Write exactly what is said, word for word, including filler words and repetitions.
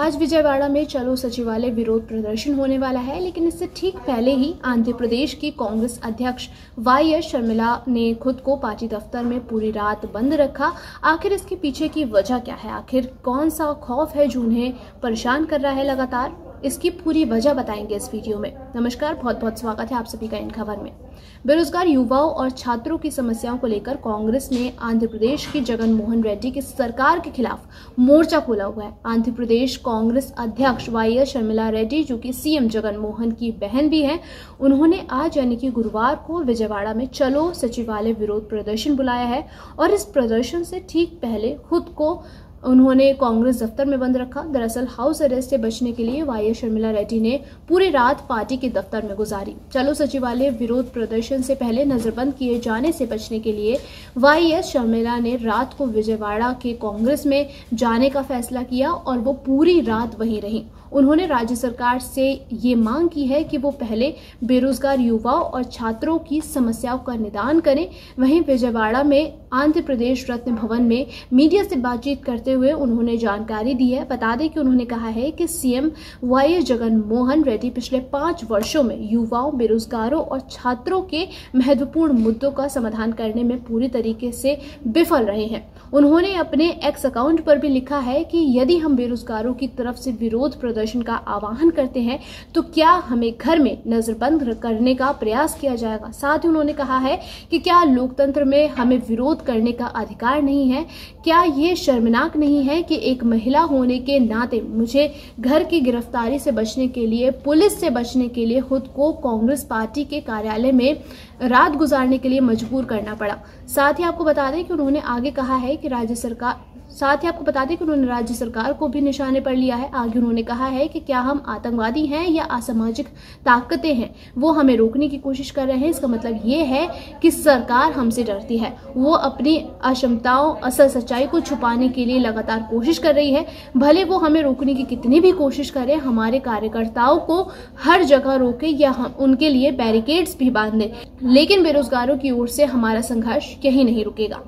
आज विजयवाड़ा में चलो सचिवालय विरोध प्रदर्शन होने वाला है, लेकिन इससे ठीक पहले ही आंध्र प्रदेश की कांग्रेस अध्यक्ष वाई एस शर्मिला ने खुद को पार्टी दफ्तर में पूरी रात बंद रखा। आखिर इसके पीछे की वजह क्या है? आखिर कौन सा खौफ है जो उन्हें परेशान कर रहा है लगातार? इसकी पूरी वजह बताएंगे इस वीडियो में। नमस्कार, बहुत बहुत स्वागत है आप सभी का इन खबर में। बेरोजगार युवाओं और छात्रों की समस्याओं को लेकर कांग्रेस ने आंध्र प्रदेश की जगनमोहन रेड्डी की सरकार के खिलाफ मोर्चा खोला हुआ है। आंध्र प्रदेश कांग्रेस अध्यक्ष वाई एस शर्मिला रेड्डी, जो कि सी एम जगनमोहन की बहन भी है, उन्होंने आज यानी कि गुरुवार को विजयवाड़ा में चलो सचिवालय विरोध प्रदर्शन बुलाया है और इस प्रदर्शन से ठीक पहले खुद को उन्होंने कांग्रेस दफ्तर में बंद रखा। दरअसल हाउस अरेस्ट से बचने के लिए वाई एस शर्मिला रेड्डी ने पूरी रात पार्टी के दफ्तर में गुजारी। चलो सचिवालय विरोध प्रदर्शन से पहले नजरबंद किए जाने से बचने के लिए वाई एस शर्मिला ने रात को विजयवाड़ा के कांग्रेस में जाने का फैसला किया और वो पूरी रात वहीं रहीं। उन्होंने राज्य सरकार से ये मांग की है कि वो पहले बेरोजगार युवाओं और छात्रों की समस्याओं का निदान करें। वहीं विजयवाड़ा में आंध्र प्रदेश रत्न भवन में मीडिया से बातचीत करते हुए उन्होंने जानकारी दी है। बता दें कि उन्होंने कहा है कि C M Y S Jaganmohan Reddy पिछले पाँच वर्षों में युवाओं, बेरोजगारों और छात्रों के महत्वपूर्ण मुद्दों का समाधान करने में पूरी तरीके से विफल रहे हैं। उन्होंने अपने एक्स अकाउंट पर भी लिखा है कि यदि हम बेरोजगारों की तरफ से विरोध प्रदर्शन का आह्वान करते हैं तो क्या हमें घर में नजरबंद करने का प्रयास किया जाएगा। साथ ही उन्होंने कहा है कि क्या लोकतंत्र में हमें विरोध करने का अधिकार नहीं है? क्या यह शर्मनाक नहीं है कि एक महिला होने के नाते मुझे घर की गिरफ्तारी से बचने के लिए, पुलिस से बचने के लिए खुद को कांग्रेस पार्टी के कार्यालय में रात गुजारने के लिए मजबूर करना पड़ा। साथ ही आपको बता दें कि उन्होंने आगे कहा है कि राज्य सरकार साथ ही आपको बता दें कि उन्होंने राज्य सरकार को भी निशाने पर लिया है। आगे उन्होंने कहा है कि क्या हम आतंकवादी हैं या असामाजिक ताकतें हैं वो हमें रोकने की कोशिश कर रहे हैं? इसका मतलब ये है कि सरकार हमसे डरती है। वो अपनी अक्षमताओं, असल सच्चाई को छुपाने के लिए लगातार कोशिश कर रही है। भले वो हमें रोकने की कितनी भी कोशिश करे, हमारे कार्यकर्ताओं को हर जगह रोके या हम उनके लिए बैरिकेड्स भी बांध दें, लेकिन बेरोजगारों की ओर से हमारा संघर्ष यही नहीं रुकेगा।